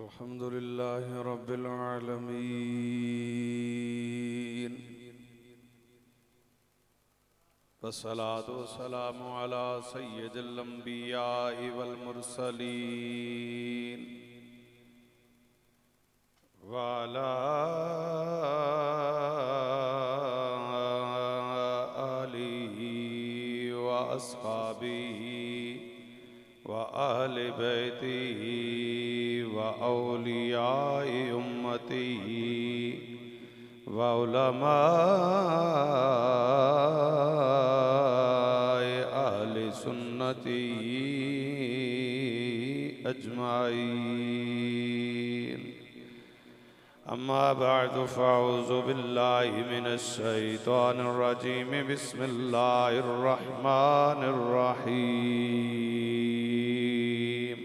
अल्हम्दुलिल्लाहि रब्बिल आलमीन वस्सलातु वस्सलामु अला सय्यिदिल अंबियाइ वल मुरसलीन व अला आलिहि व अस्हाबिहि व अहले बैतिहि औलियाए उम्मती व उलमाए अहले सुन्नती अजमाईन। अम्मा बअद फअऊज़ु बिल्लाहि मिनश शैतानिर रजीम। बिस्मिल्लाहिर रहमानिर रहीम।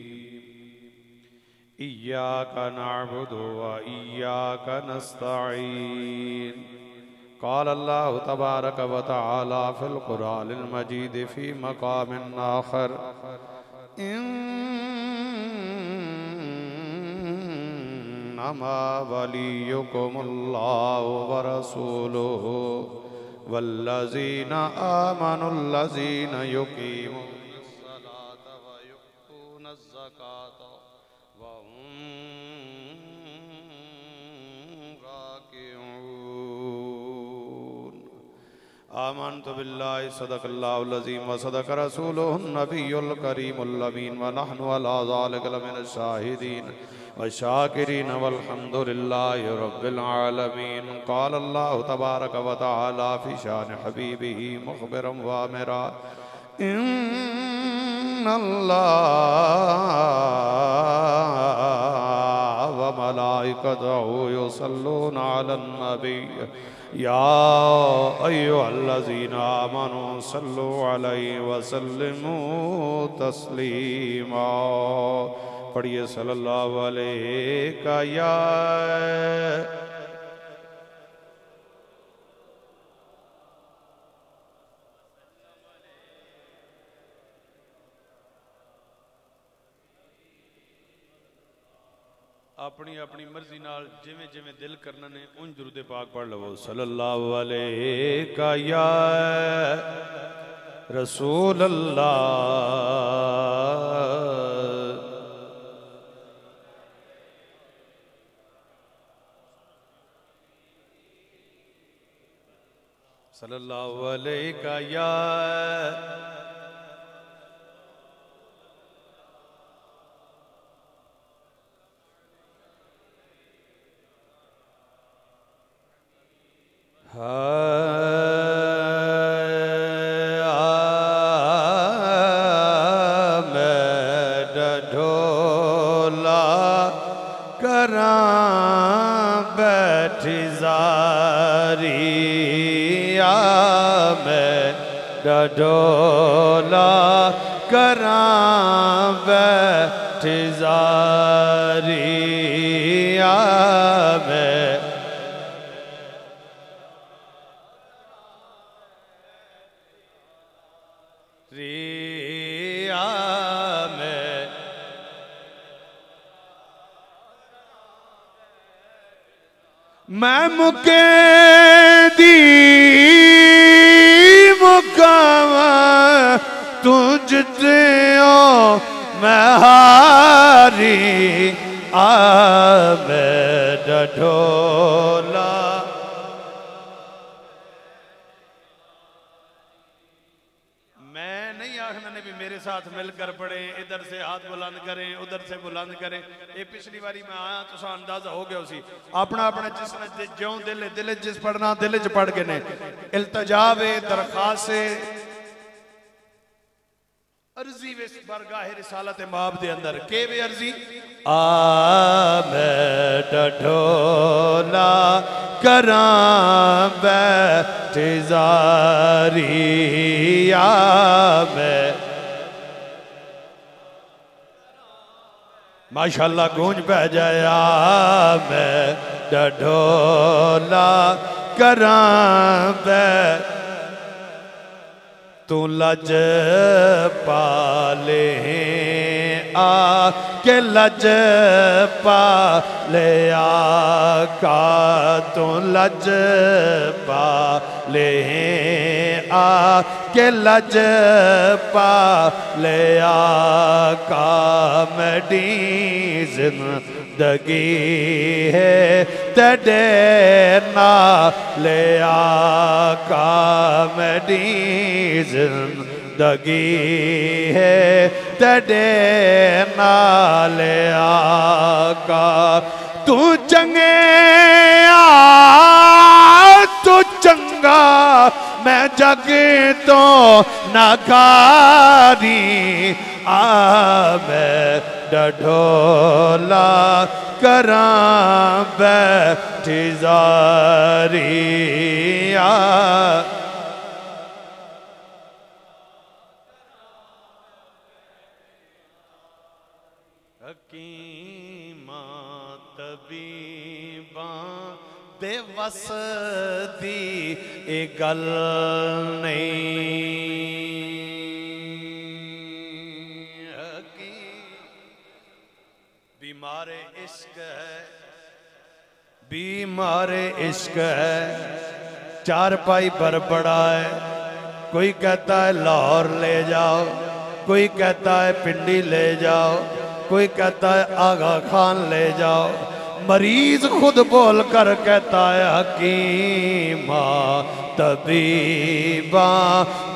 इय्याक नअबुदु व इय्याक नस्तईन। क़ाल अल्लाहु तबारक व तआला फ़िल क़ुरआनिल मजीद फ़ी मक़ामिन आख़र, इन्नमा वलिय्युकुमुल्लाहु व रसूलुहु वल्लज़ीना आमनुल्लज़ीना युक़ीमूनस-सलाता व यु'तूनज़-ज़काता आमन्तु बिल्लाहि सदकल्लाहुल अज़ीम व सदक रसूलुहुन नबियुल करीमुल अमीन व नहनु अला ज़ालिका लमिनश शाहिदीन व शाकिरीन वल्हम्दुलिल्लाहि रब्बिल आलमीन। क़ाल अल्लाहु तबारक व तआला फ़ी शानि हबीबिही मुख़बिरन व आमिरा, इन्नल्लाहा व मलाइकतहु युसल्लूना अलन नबी या अय्युहल्लज़ीना आमनू सल्लू अलैहि वसल्लिमू तस्लीमा। पढ़िए सल्लल्लाहु अलैहि या अपनी अपनी मर्जी नाल जिमें जिमें दिल करना ने उन दुरूदे पाक पढ़ लवो। सल्लल्लाहु अलैका या रसूल अल्लाह, सल्लल्लाहु अलैका या डोला करां बैठजारिया में रिया में मैं मुके दी तुझते ओ मैं हारी आमें डोला मैं नहीं आखना ने भी मेरे साथ मिलकर पड़े, इधर से हाथ बुलंद करें उधर से बुलंद करें। ये पिछली बारी मैं आया तो अंदाजा हो गया उसी अपना अपना जिसने ज्यों दिल दिल जिस पढ़ना दिल च पढ़ के ने इल्तजावे दरखासे अर्जी वे बरगाह रिसालत माब दे अंदर के वे अर्जी आमें डोला करां बैठजारिया में। माशाल्लाह गूंज बह जाए आमें डोला करां बै तू लज पाले आके लज पाले आका, तू लज पाले आके लज पाले आका, मेरी ज़िंदगी है तेरे नाले आका, मेरी ज़िंदगी है तेरे नाले आका। तू चंगे आ तू चंगा, मैं जग तो नाकारी आ, मैं डढोला करां बैठी जारी आ, बसती ए गल नहीं हकी। बीमारे इश्क है, बीमारे इश्क है, चारपाई पर पड़ा है, कोई कहता है लाहौर ले जाओ, कोई कहता है पिंडी ले जाओ, कोई कहता है आगा खान ले जाओ। मरीज खुद बोल कर कहता है हकीमा तबीबा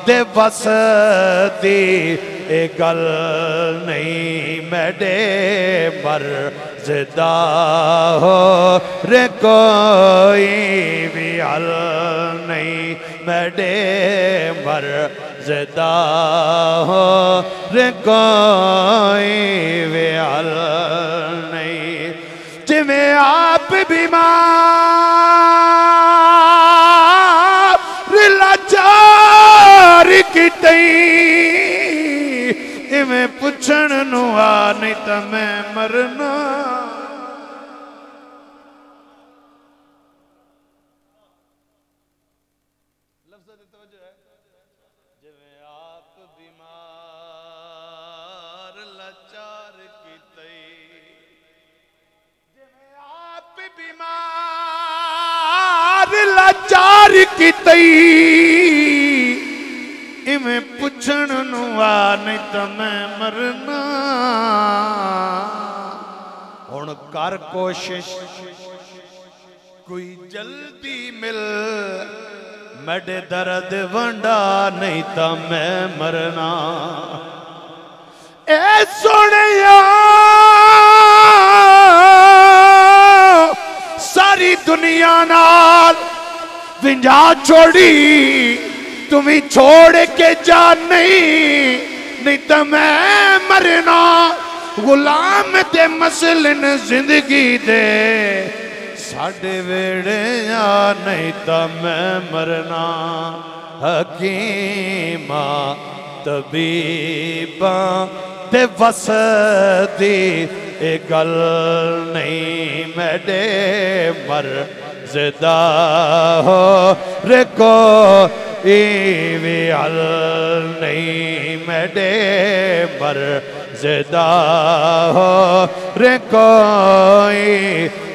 दे बस दी ए गल नहीं, मेरे मर्ज़दा हो रे कोई भी हल नहीं, मेरे मर्ज़दा हो रे कोई भी हल नहीं। जिमें आप बीमार लाचार की तई, इवें पुछण नू आ नहीं तो मैं मरना, लाचार की तई, इवें पुछण नू आ नहीं तो मैं मरना। हुण कर कोशिश कोई जल्दी मिल, मेरे दर्द वंडा नहीं तो मैं मरना। ए सोनिया सारी दुनिया नाल विंजा छोड़ी, तुम्हें छोड़ के जा नहीं तो मैं मरना। गुलाम ते मसलन जिंदगी दे साढ़े वेड़े आ नहीं तो मैं मरना। हकीमा तबीबा ते वसदी ए गल नहीं, मेरे मर्ज़दा हो रे कोई भी हल नहीं, मेरे मर्ज़दा हो रे कोई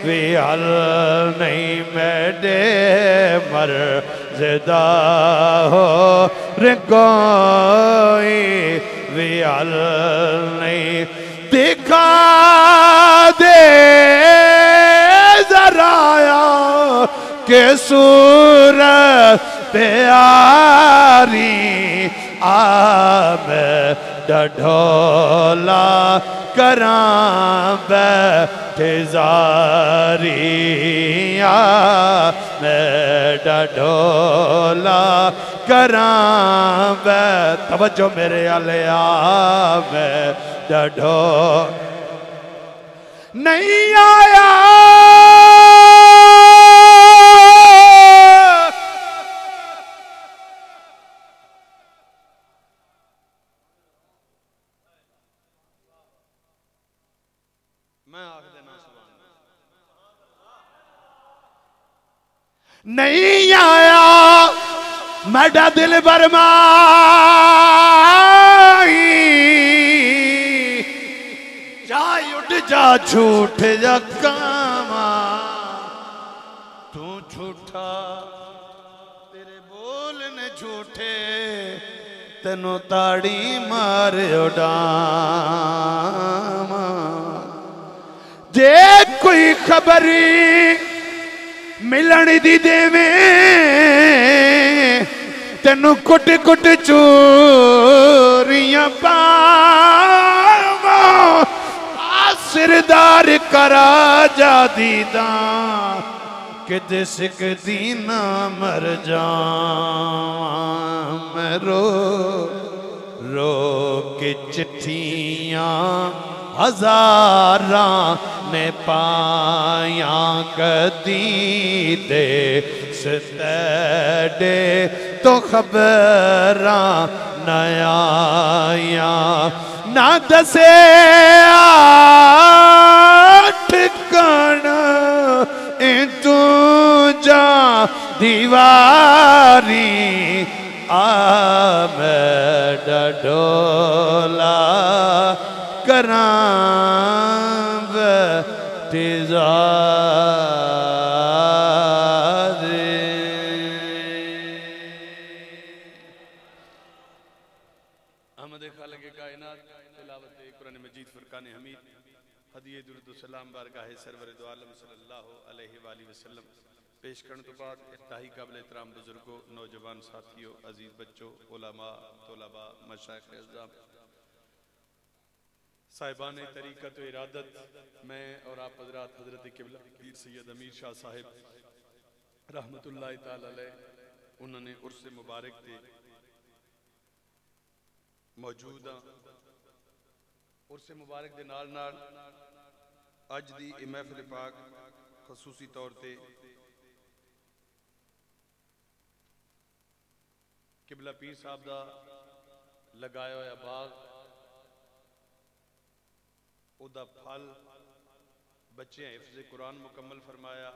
भी हल नहीं, मेरे मर्ज़दा हो रे कोई भी हल नहीं। दिखा दे जराया के सूरत प्यारी आ, मैं डढोला करां बैठे जारी आ, मैं डढोला करां बैठे। तवज्जो मेरे आले आ, मैं डढो नहीं आया नहीं आया मेरा दिल बरमाई, जा झूठ यकामा तू झूठा तेरे बोल ने झूठे तेनों ताड़ी मार उडामा। जे कोई खबर मिलने दी देवे तेनों कुट कुट चोरियां पावा सिरदार करा जा दीदा कि जिस कदी ना मर जा। मैं रो रो के चिट्ठियाँ हजारा ने पाया कदी दे सतडे तो खबरा नया ना दसे ठिकाना तू जा दीवारी आम डोला कराम तिजारे। हम देखा लगे कायनात कुरान मजीद फुरकान हमीद हदीये दुरूद सलाम बारगाहे सरवरे दो आलम सल्लल्लाहु अलैहि वसल्लम पेश करने तो बाद इंतहाई काबिल एहतराम बुजुर्गों, नौजवान साथियों, अजीज बच्चों, उलमा, तलबा, मशाइख अज़ाम, साहिबाने तरीक़त व इरादत, मैं और आप हजरात हजरत क़िबला पीर सैयद अमीर शाह साहिब रहमतुल्लाह तआला अलैह उन्होंने उर्स मुबारक के मौजूदा उर्स मुबारक के नाल नाल अज दी महफिल पाक खसूसी तौर पर क़िबला पीर साहब का लगाया हुआ बाग उदा फल बच्चे हिफ्ज़ कुरान मुकम्मल फरमाया।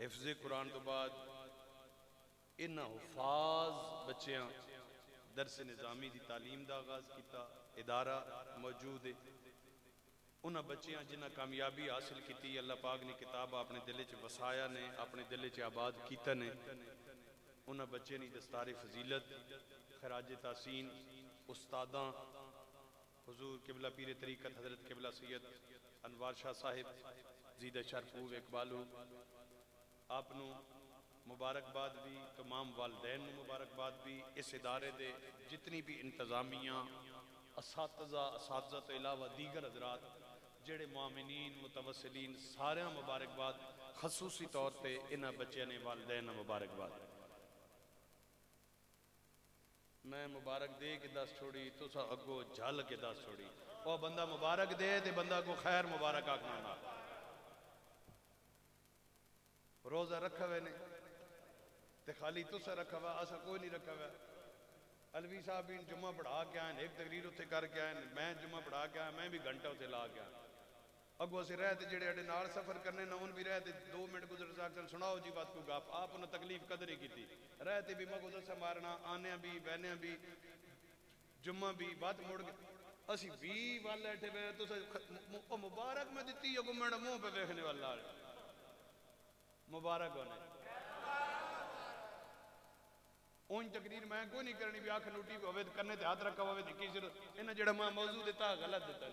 हिफ्ज़ कुरान तो बाद इन हुफाज बच्चों दरस निज़ामी की तालीम का आगाज किया। इदारा मौजूद है उन्होंने बच्चों जिन्हें कामयाबी हासिल की अल्लाह पाक ने किताब अपने दिल च वसाया ने अपने दिल च आबाद किया ने। उन्होंने बच्चों की दस्तारे फजीलत खराजे तासीन उस्तादा हुजूर किबला पीर तरीक़त हजरत किबला सैयद अनवार शाह साहिब जीदा शरफूब इकबालू आपनू मुबारकबाद भी तमाम वालदैन नू मुबारकबाद भी। इस इदारे दे जितनी भी इंतजामिया असातिज़ा असातिज़ा तो इलावा दीगर हजरात जेड़े मुआमिनीन मुतवसलीन सारे मुबारकबाद खसूसी तौर पर इन्ह बच्चों ने वालदैन नू मुबारकबाद। मैं मुबारक दे के दस छोड़ी तुसा अगो झल के दस छोड़ी और बंदा मुबारक दे ते बंदा को खैर मुबारक आखना। रोजा रखा हुआ ने ते खाली तुसा रखा हुआ असा कोई नहीं रखा हुआ। अलवी साहब भी जुम्मा पढ़ा के आए एक तकरीर उत्थे करके आए मैं जुम्मा पढ़ा के आया मैं भी घंटा उत्थे ला गया। अगो अस रहते जेड़े अड़े नाल सफर करने ना उन भी रहते दो मिनट गुजर सकते सुनाओ जी बात को गप आप उन्हें तकलीफ कदर ही की रहते भी मगो दसा मारना आने भी बहने भी जुम्मा भी बद मुड़ असी भी वाल बैठे पे तो मुबारक में दिती अगो मेरा मुँह पे देखने वाला मुबारक होने उन तकरीर मैं कोई नहीं करनी भी आख लुटी हो करने ते हाथ रखा होवे किसी इन्हें जेड़ा मैं मौजू दिता गलत दिता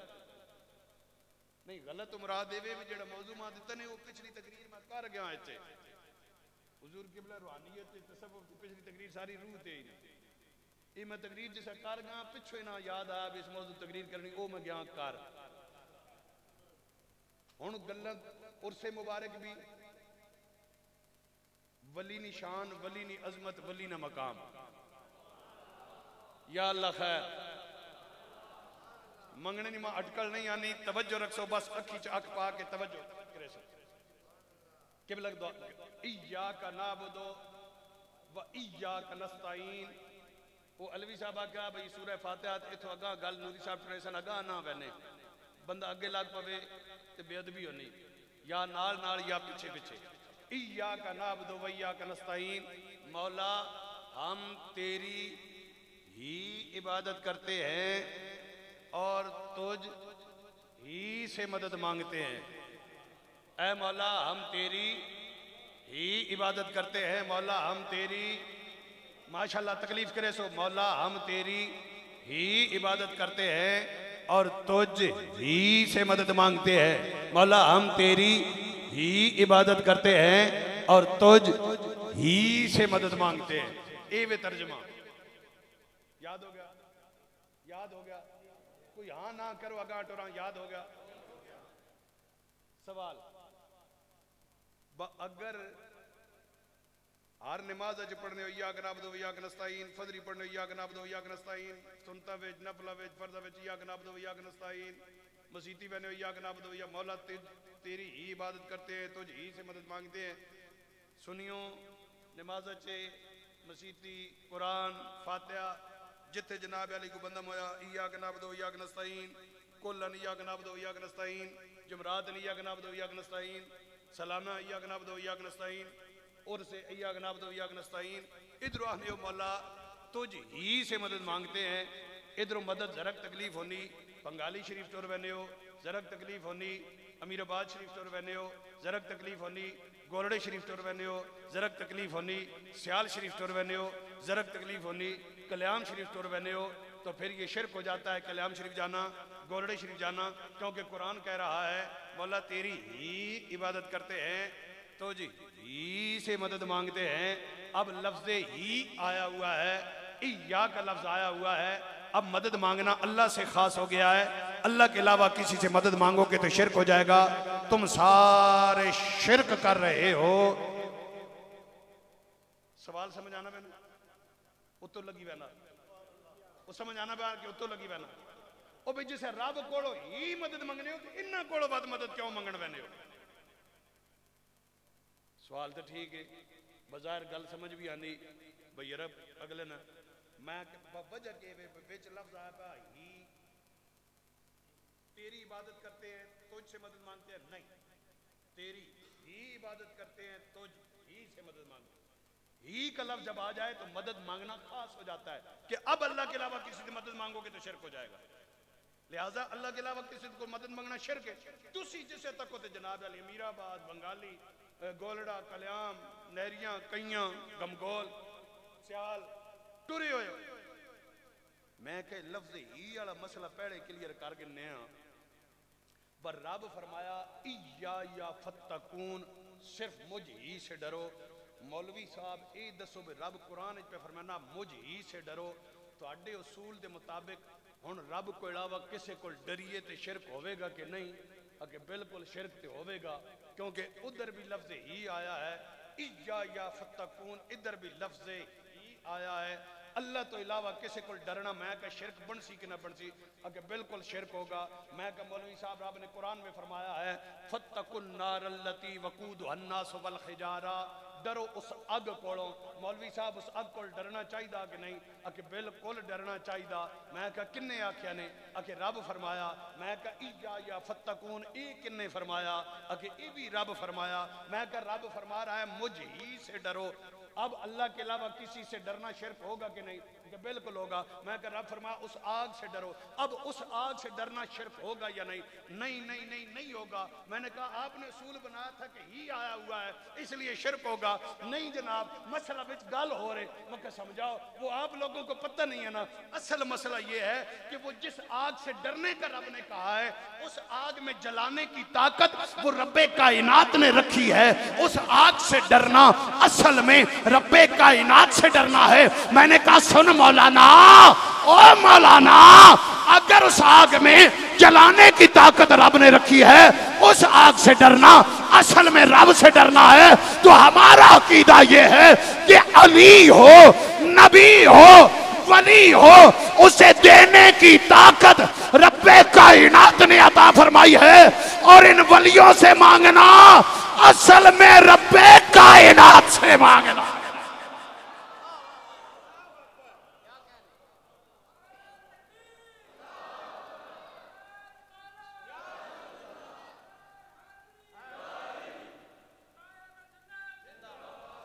नहीं गलत उमरा देवे भी जेड़ा मौजू मां दिता ने वो पिछली तकरीर मैं कर गया इत्थे हुजूर किबला रूहानियत तसव्वुफ की पिछली तकरीर सारी रूह ते ही ये मैं तकरीर जिस कर गया पिछे ना याद आया इस मौजूद तकरीर करनी वो मैं गया कर हुण गल्लां उर्से मुबारक भी वली नी शान वली नी अजमत वली ना मकाम या अल्लाह खैर मंगने नी मां अटकल नहीं आनी तवज्जो रखो बस अखी च अख पा के तवज्जो करे सो इय्याका नअबुदु व इय्याका नस्तईन वो अलवी साहब आख्या भाई सूरह फातिहा इतों अगह गल नूरी साहब ट्रेसन अगह ना बहने बंदा अगे लग पवे तो बेअदबी होनी या नाल नाल या पिछे पिछे इय्याका नअबुदु व इय्याका नस्तईन मौला हम तेरी ही इबादत करते हैं और तुझ ही से मदद मांगते हैं। ऐ मौला हम तेरी ही इबादत करते हैं, मौला हम तेरी, माशाल्लाह तकलीफ करे सो, मौला हम तेरी ही इबादत करते हैं और तुझ ही से मदद मांगते हैं। मौला हम तेरी ही इबादत करते हैं और तुझ ही से मदद मांगते हैं। ये वे तर्जमा याद हो गया? याद हो गया? कोई हाँ ना करो अगा टोरा। याद हो गया? सवाल अगर हर नमाज अच पढ़ने इय्याक नअबदु व इय्याक नस्तईन, फजरी पढ़ने इय्याक नअबदु व इय्याक नस्तईन, सुन्नता विच नफला विच फर्ज़ा विच इय्याक नअबदु व इय्याक नस्तईन, मसीती बहने इय्याक नअबदु व इय्याक, मौला तेरी ही इबादत करते हैं, तुझ ही से मदद मांगते हैं। सुनियो नमाज अचे मसीती कुरान फातिहा जिथे जनाब अली को बंदम होया इय्याक नअबदु व इय्याक नस्तईन, कुल्लन इय्याक नअबदु व इय्याक नस्तईन, जुमरात इय्याक नअबदु व इय्याक नस्तईन, सलामा इय्याक नअबदु व इय्याक नस्तईन, और से इय्याक नअबदु व इय्याक नस्तईन। इधर आने मौला तुझ ही से मदद मांगते हैं। इधरों मदद जरक तकलीफ होनी बंगाली शरीफ टोर बहने हो, जरक तकलीफ होनी अमीराबाद शरीफ टोर बहने हो, जरक तकलीफ होनी गोलड़े शरीफ टोर बहने हो, जरक तकलीफ होनी सियाल शरीफ टोर बहने हो, जरक तकलीफ होनी कल्याण शरीफ टोर बहने हो। तो फिर ये शिरक हो जाता है कल्याण शरीफ जाना, गोलड़े शरीफ जाना, क्योंकि कुरान कह रहा है मौला तेरी ही इबादत करते हैं, तो जी ही से मदद मांगते हैं। अब लफ्ज ही आया हुआ है, इया का लफ्ज आया हुआ है, अब मदद मांगना अल्लाह से खास हो गया है। अल्लाह के अलावा किसी से मदद मांगोगे तो शिरक हो जाएगा। तुम सारे शिरक कर रहे हो। सवाल समझ आना बहना, उत्तर लगी बहना, वो समझ आना बहना कि उत्तर लगी बहना। ओ भाई जिसे रब कोलो ही मदद मंगने हो तो इन्ना कोलो बाद मदद क्यों मंगन बहने हो? सवाल तो ठीक है, बाजार गल समझ भी आनी भाई रब अगले ना मैं वजह के बिच लफ्ज आया ही तेरी इबादत करते हैं तुझ से मदद मांगते हैं। नहीं, तेरी ही इबादत करते हैं तुझ ही से मदद मांगते हैं। ही का लफ्ज जब आ जाए तो मदद मांगना खास हो जाता है कि अब अल्लाह के अलावा किसी से मदद मांगोगे तो शिरक हो जाएगा। लिहाजा अल्लाह के अलावा किसी को मदद मांगना शिरक है। तुसी जिसे तक होते जनाब अली अमीराबाद बंगाली गोलड़ा कल्याम नहरिया कईया गमगोल सियाल टुरे हो। मैं कह लफ्ज ही वाला मसला पहले क्लियर करके नया पर रब फरमाया इया या फत्तकून, सिर्फ मुझ ही से डरो। मौलवी साहब ये दसो भी रब कुरान पे फरमाना मुझ ही से डरो, तुहाडे उसूल दे मुताबिक हुण रब को अलावा किसी को डरिए तो शिरक होवेगा कि नहीं? अगे बिल्कुल शिरक तो होगा, क्योंकि उधर भी लफ्ज ही आया है, इया या फत्तकून इधर भी लफ्ज ही आया है। अल्लाह तो इलावा किसी को डरना मैं क्या शिरक बनसी कि ना बनसी? अगे बिल्कुल शिरक होगा। मैं क्या मौलवी साहब रब ने कुरान में फरमाया है फत्तकुन नार लती वकूदुन्नास वल हिजारा, डरो उस अग को। मौलवी साहब उस अग को डरना चाहिए कि नहीं? आके बिल्कुल डरना चाहिए। मैं क्या किन्ने आख्या ने? आके रब फरमाया। मैं क्या इया या फत्तकून ये किन्ने फरमाया? आके ये भी रब फरमाया। मैं क्या रब फरमा रहा है मुझ ही से डरो। अब अल्लाह के अलावा किसी से डरना शिरक होगा कि नहीं? बिल्कुल होगा। मैं कह रब फरमाया उस आग से डरो। अब उस आग से डरना शिरक होगा या नहीं? नहीं नहीं नहीं नहीं होगा। मैंने कहा आपने उसूल बनाया था कि ही आया हुआ है इसलिए शिरक होगा। नहीं जनाब, मसला विच गल हो रहे मैं कह समझाओ, वो आप लोगों को पता नहीं है ना। असल मसला ये है कि वो जिस आग से डरने का रब ने कहा है उस आग में जलाने की ताकत वो रब्बे कायनात ने रखी है। उस आग से डरना असल में रब्बे कायनात से डरना है। मैंने कहा सुन मौलाना, ओ मौलाना, अगर उस आग में जलाने की ताकत रब ने रखी है उस आग से डरना असल में रब से डरना है। तो हमारा अकीदा ये है कि अली हो, नबी हो, वली हो, उसे देने की ताकत रब्बे कायनात ने अता फरमाई है। और इन वलियों से मांगना असल में रब्बे कायनात से मांगना।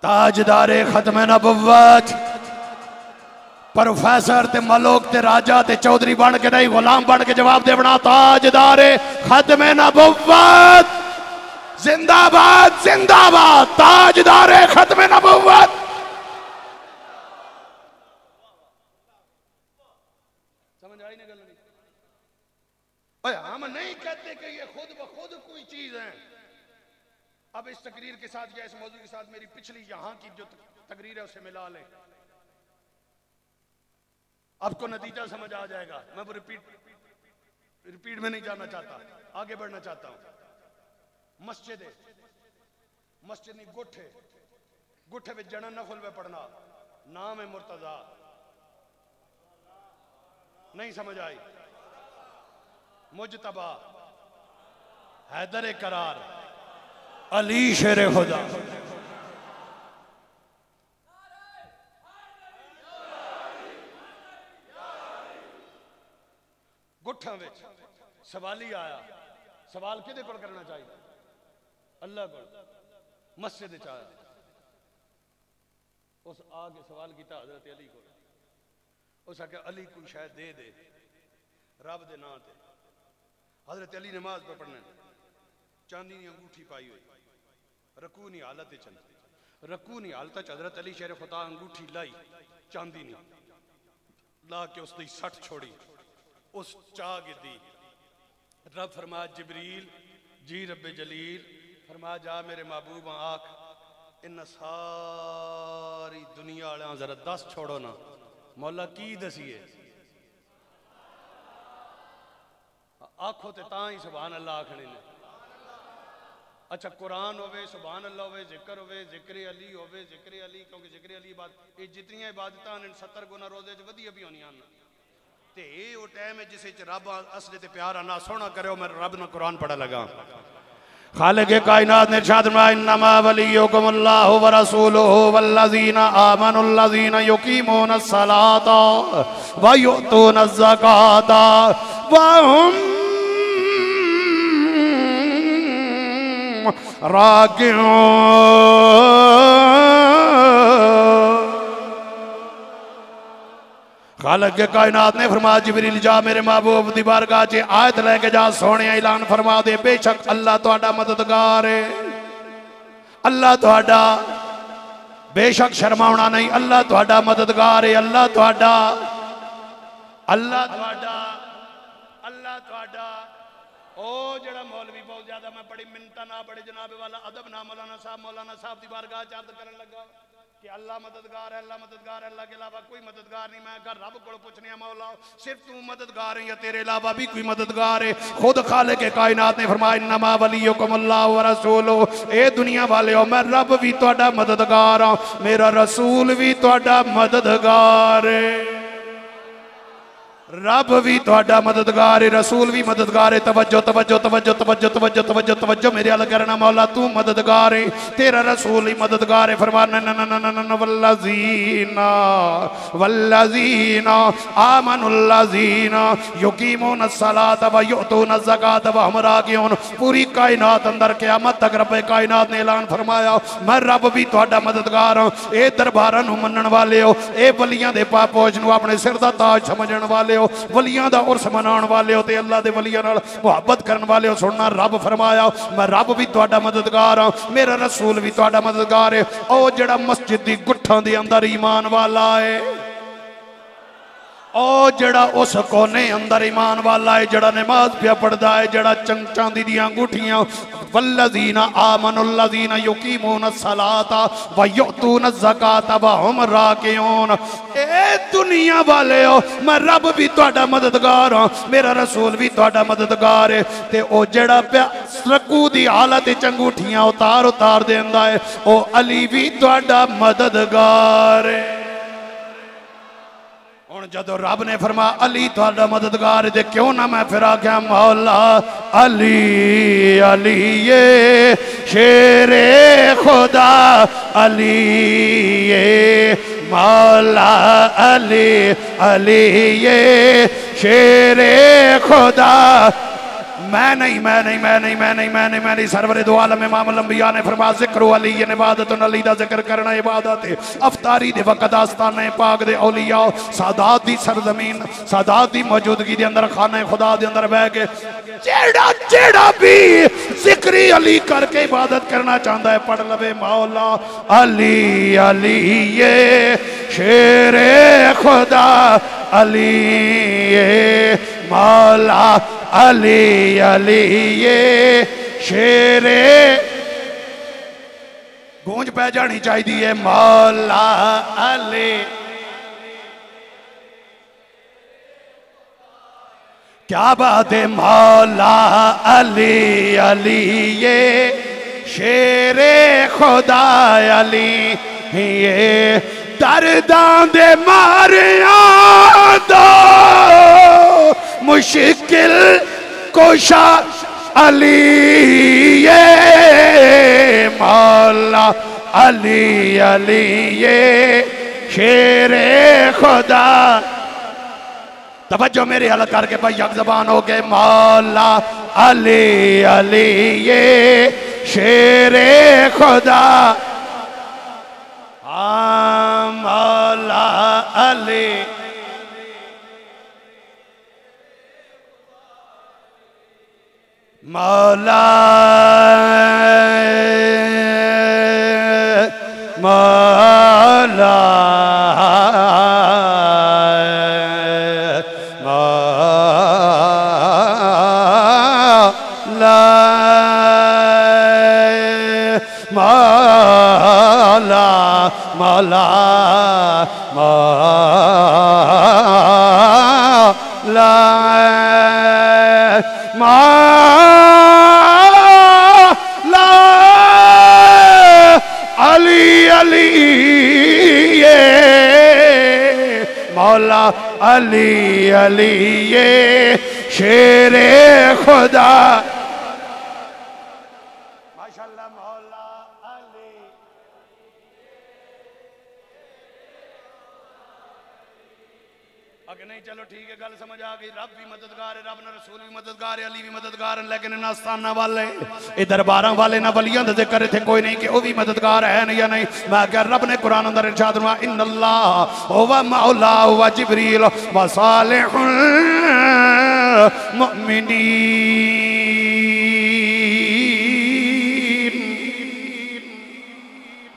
ताजदारे खत्म नबुव्वत प्रोफेसर ते मलोक ते राजा ते चौधरी बन के नहीं, गुलाम बन के जवाब दे बना ताजदारे खत्मे नबुव्वत जिंदाबाद जिंदाबाद, ताजदारे खत्मे नबुव्वत। समझ आई ना गल? हम नहीं कहते कि ये खुद ब खुद कोई चीज है। अब इस तकरीर के साथ या इस मौजूद के साथ मेरी पिछली यहां की जो तकरीर है उसे मिला ले, आपको नतीजा समझ आ जाएगा। मैं वो रिपीट में नहीं जाना चाहता, आगे बढ़ना चाहता हूं। मस्जिद मस्जिद नहीं गुठे गुठे में जना नफल में पढ़ना, नाम है मुर्तजा। नहीं समझ आई? मुजतबा, हैदर करार, अली शेर खुदा। गुठा विच सवाल ही आया, सवाल किहदे कोल करना चाहिए? अल्लाह कोल। मस्जिद च आया, उस आके सवाल किया हजरत अली को, उस आके अली कोई शै दे दे रब दे नाम ते। हजरत अली नमाज पर पढ़ने, चांदी की अंगूठी पाई हुई, रकूनी हालत चल, रकूनी हालत हजरत अली शेर खुदा अंगूठी लाई, चांदी ने ला के उसकी सट छोड़ी, उस चाग दी। रब फरमाया जिबरील जी रब्बे जलील, फरमाया जा मेरे महबूब आख इन सारी दुनिया वाले जरा दस छोड़ो ना, मौला की दसीए आखो तो ही सुबहान अल्लाह आखने ने। अच्छा कुरान होवे, सुबहान अल्लाह होवे, जिक्र होवे, जिक्र अली होवे, जिक्र अली क्योंकि जिक्र अली इबादत, ये जितनी इबादत 70 गुना रोजे वधिया भी होनी ते वो टाइम है जिस रब असले ते प्यार ना सोना करो। मैं रब ने कुरान पढ़ा लगा, खालिक कायनात ने इरशाद फरमाया इन्नमा वलिय्युकुमुल्लाहु व रसूलुहु वल्लज़ीना आमनु वल्लज़ीना युकीमूना सलाता व युतूना ज़काता व हुम खालिक कायनात ने फरमाया जिबरील जा मेरे महबूब दी बारगाह च आयत लेके जा, सोने ऐलान फरमा दे बेशक अल्लाह तुहाडा मददगार है, अल्लाह तुहाडा बेशक शर्माउना नहीं, अल्लाह तुहाडा मददगार है, अल्लाह तुहाडा ओ जड़ा मौलवी बहुत ज्यादा मैं बड़ी मिन्नत ना बड़े जनाबे वाला अदब ना मौलाना साहब दी बारगाह च अर्ज करन लगा कि अल्लाह मददगार है, अल्लाह मददगार है, अल्लाह के अलावा कोई मददगार नहीं। मैं रब को पूछने मौला सिर्फ तू मददगार है या तेरे अलावा भी कोई मददगार है? खुद खालिक कायनात ने फरमाया इन्नमा वलिय्युकुमुल्लाहु व रसूलुहु, ए दुनिया वाले हो मैं रब भी तुहाडा मददगार हाँ, मेरा रसूल भी तुहाडा मददगार है, रब भी तुहाडा मददगार है, रसूल भी मददगार है। तवज्जो तवज्जो तवज्जो तवज्जो तवज्जो तवज्जो तवज्जो मेरे अल करना मौला तू मददगार है, तेरा रसूल ही मददगार है। फरमाना न न न न वल्लज़ीना वल्लज़ीना आमनुल्लज़ीना युकीमूना सलात व युतूना ज़कात व हम रागिऊन। पूरी कायनात अंदर क़यामत तक रब कायनात ने ऐलान फरमाया मैं रब भी तुहाडा मददगार हां। ए दरबारां नूं मनण वाले हो, ए वलियां दे पापोज नूं अपने सिर दा ताज समझण वाले, वलियां दा उर्स मनाने वाले हो, अल्लाह दे वलियां नाल मुहब्बत करने वाले हो। सुनना रब फरमाया मैं रब भी तुहाडा मददगार हां, मेरा रसूल भी तुहाडा मददगार है। ओ जड़ा मस्जिद दी गुट्ठां दे अंदर ईमान वाला है, ओ जड़ा उस कोने अंदर ईमान वाला है, जड़ा नमाज पिया पढ़दा है, जड़ा चांदी दी अंगूठियां वल्लज़ीना आमनुल्लज़ीना युकीमूना सलाता व युतूना ज़काता व हुम राकिऊन। ए दुनिया वाले हो मैं रब भी तुहाडा मददगार हां, मेरा रसूल भी तुहाडा मददगार है, ते ओ जड़ा पिया रकू दी हालत अंगूठियां उतार देंदा है, ओ अली भी तुहाडा मददगार है। हुण जदों रब ने फरमाया अली तुहाडा मददगार है, क्यों ना मैं फिर आख्या मौला अली अली ये शेरे खुदा, अली ये मौला अली अली ये शेरे खुदा। मैं नहीं सरवरे दो आलम इमाम अलंबिया ने फरमाया ज़िक्रो अली ने इबादत अली दा ज़िक्र करना इबादत है। अफतारी दे वक्त आस्ताने पाक दे औलिया सादात दी सरजमीन सादात दी मौजूदगी दे अंदर खाने खुदा दे अंदर बैठ के जेड़ा जेड़ा भी ज़िक्र अली करके इबादत करना चाहता है पढ़ लवे मौला अली अली ये शेरे खुदा अली ये मौला अली अली ये शेरे गूंज पै जानी चाहिए मौला अली। क्या बात है मौला अली अली ये शेरे खुदा अली ये दर्दां दे मारियां दो मुश्किल कोशा अली ये मौला अली अली ये शेरे खुदा। तवज्जो मेरी हालत करके भाई यक ज़बान हो गए मौला अली अली ये शेरे खुदा। हाँ मौला अली मौला मौला मौला मौला मौला मौला मौला अली ये मौला अली अली ये शेरे खुदा। माशाल्लाह मौला अली अगर नहीं चलो ठीक है गल समझ आ गई। रब भी मददगार है, रब ना रसूल भी मददगार है, अली भी मददगार है, लेकिन नास्ताना वाले ये दरबारा वाले ना वलियां दा ज़िक्र इत्थे कोई नहीं कि वह भी मददगार है ना या नहीं। मैं क्या रब ने कुरान अंदर इरशाद फरमाया इन्नल्लाह हुवा मौला व जिब्रील व सालिहुल मुमिनीन।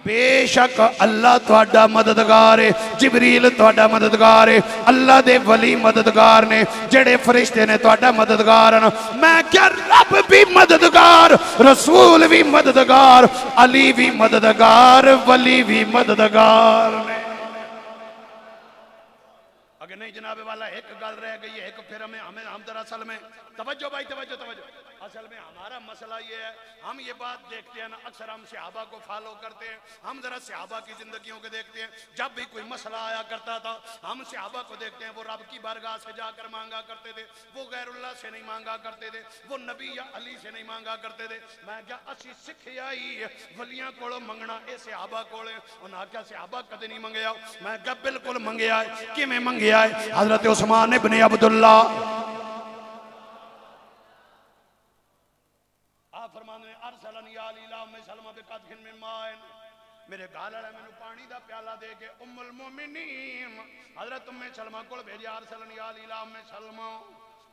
बेशक अल्लाह तुहाडा मददगार है, जिबरील तुहाडा मददगार है, अल्लाह दे वली मददगार ने, जेड़े फरिश्ते ने तुहाडा मददगार न। मैं क्या रब भी मददगार, रसूल भी मददगार, अली भी मददगार, वली भी मददगार ने। अगर नहीं जनाबे वाला एक गल रह गई है, एक फिर हम दरअसल में तवज्जो भाई तवज्जो असल में हमारा मसला ये है, हम ये बात देखते हैं ना अक्सर, हम सहाबा को फॉलो करते हैं, हम जरा सहाबा की जिंदगियों को देखते हैं। जब भी कोई मसला आया करता था हम सहाबा को देखते हैं, वो रब की बारगाह से जाकर मांगा करते थे, वो गैरुल्लाह से नहीं मांगा करते थे, वो नबी या अली से नहीं मांगा करते थे। मैं क्या असी सिख आई वलियां कोलों मंगना ये सहाबा कोल उन्हें क्या सहाबा कदे नहीं मंगया। मैं क्या बिल्कुल मंगया है, किवें मंगया है? हजरत उस्मान इब्न अब्दुल्ला मेरे गाल वाला मैनू पानी का प्याला दे के उम्मुल मोमिनीन हजरत उम्मे सलमा को भेजा। अरसलन या अली ला उम्मे सलमा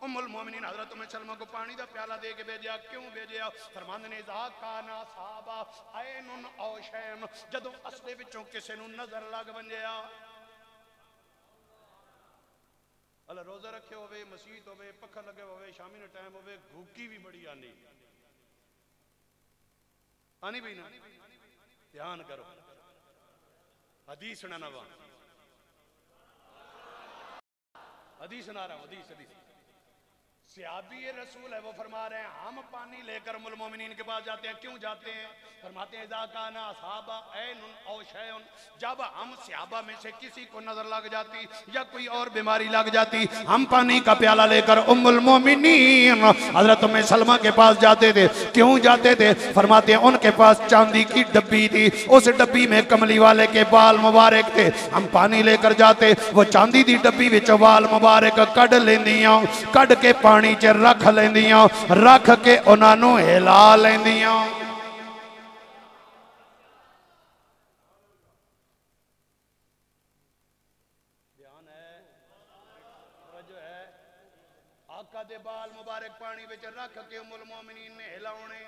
उम्मुल मोमिनीन हजरत उम्मे सलमा को पानी का प्याला दे के भेजा। क्यों भेजा? फरमांदे ने इज़ा काना साहबा ऐनुन औ शैन जदों असले विचों किसे नू नजर लग वंजया। अल्लाह रोजा रखे होवे, मस्जिद होवे, पक्खा लगे होवे, शामी दा टाइम होवे, भूखी भी बड़ी आनी आनी भी ना। ध्यान करो हदीस सुनाना, हदीस सुना रहा हूं, हदीस हदीस। सहाबी रसूल है वो फरमा रहे हैं हम पानी लेकर उम्मुल मोमिनीन के पास जाते हैं। क्यों जाते हैं? फरमाते हैं इज़ा काना असहाबा ऐनुन औ शैउन जब हम सहाबा में से किसी को नजर लग जाती या कोई और बीमारी लग जाती हम पानी का प्याला लेकर उम्मुल मोमिनीन हजरत उम्मे सलमा के पास जाते थे। क्यों जाते थे? फरमाते हैं उनके पास चांदी की डब्बी थी, उस डब्बी में कमली वाले के बाल मुबारक थे। हम पानी लेकर जाते, वो चांदी की डब्बी विच बाल मुबारक कढ़ लेंदियां, कढ़ के पानी पानी च रख लेंदियां, रख के उन्होंने हिला लेंदियां। आका दे बाल मुबारक पानी विच रख के उम्मुल मोमिनीन ने हिलाने।